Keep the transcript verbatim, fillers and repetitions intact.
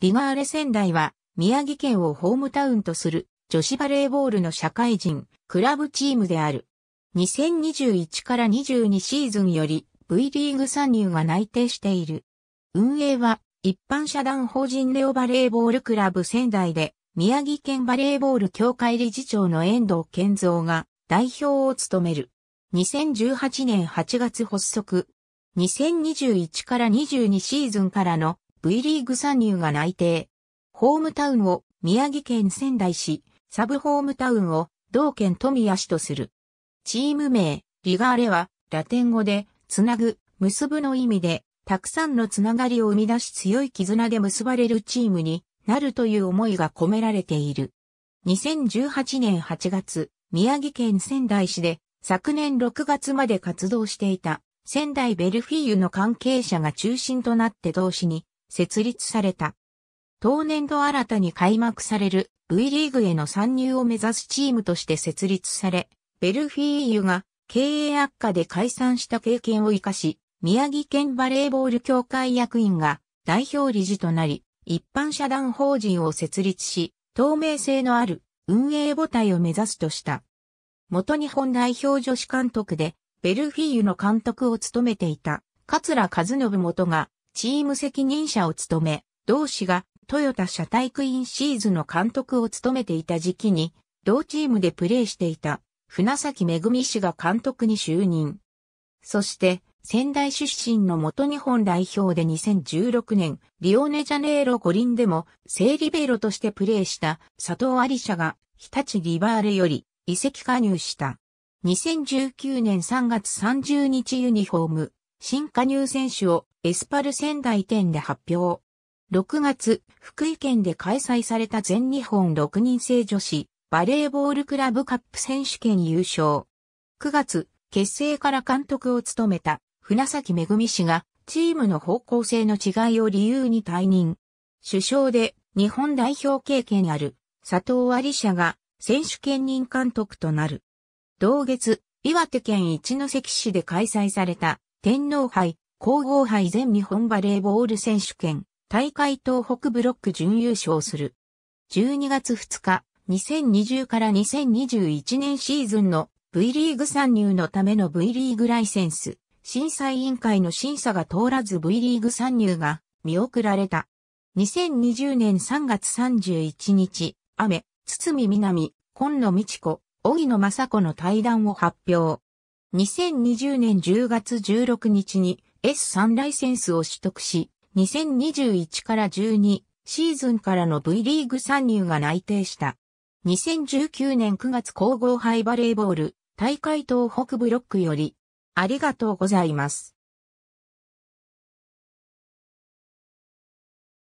リガーレ仙台は、宮城県をホームタウンとする女子バレーボールの社会人、クラブチームである。にせんにじゅういちからにじゅうにシーズンより ブイ リーグ参入が内定している。運営は、一般社団法人レオバレーボールクラブ仙台で、宮城県バレーボール協会理事長の遠藤健三が代表を務める。にせんじゅうはちねんはちがつ発足。にせんにじゅういちからにじゅうにシーズンからの ブイ リーグ参入が内定。ホームタウンを宮城県仙台市、サブホームタウンを同県富谷市とする。チーム名、リガーレはラテン語で、つなぐ、結ぶの意味で、たくさんのつながりを生み出し強い絆で結ばれるチームになるという思いが込められている。にせんじゅうはちねんはちがつ、宮城県仙台市で昨年ろくがつまで活動していた仙台ベルフィーユの関係者が中心となって同市に設立された。当年度新たに開幕される ブイ リーグへの参入を目指すチームとして設立され、ベルフィーユが経営悪化で解散した経験を生かし、宮城県バレーボール協会役員が代表理事となり、一般社団法人を設立し、透明性のある運営母体を目指すとした。元日本代表女子監督で、ベルフィーユの監督を務めていた桂和伸元がチーム責任者を務め、同氏が豊田社体クイーンシーズの監督を務めていた時期に、同チームでプレーしていた船崎めぐみ氏が監督に就任。そして、仙台出身の元日本代表でにせんじゅうろくねん、リオネジャネイロ五輪でも正リベロとしてプレーした佐藤有紗が日立リガーレより移籍加入した。にせんじゅうきゅうねんさんがつさんじゅうにちユニフォーム、新加入選手をエスパル仙台店で発表。ろくがつ、福井県で開催された全日本ろくにん制女子バレーボールクラブカップ選手権優勝。くがつ、結成から監督を務めた船崎めぐみ氏がチームの方向性の違いを理由に退任。主将で日本代表経験ある佐藤有紗が選手兼任監督となる。同月、岩手県一関市で開催された天皇杯、皇后杯全日本バレーボール選手権。大会東北ブロック準優勝する。じゅうにがつふつか、にせんにじゅうからにせんにじゅういちねんシーズンの ブイ リーグ参入のための ブイ リーグライセンス、審査委員会の審査が通らず ブイ リーグ参入が見送られた。にせんにじゅうねんさんがつさんじゅういちにち、雨、堤みなみ、今野美智子、荻野正子の対談を発表。にせんにじゅうねんじゅうがつじゅうろくにちに エススリー ライセンスを取得し、にせんにじゅういちからじゅうにシーズンからの ブイ リーグ参入が内定した。にせんじゅうきゅうねんくがつ皇后杯バレーボール大会東北ブロックよりありがとうございます。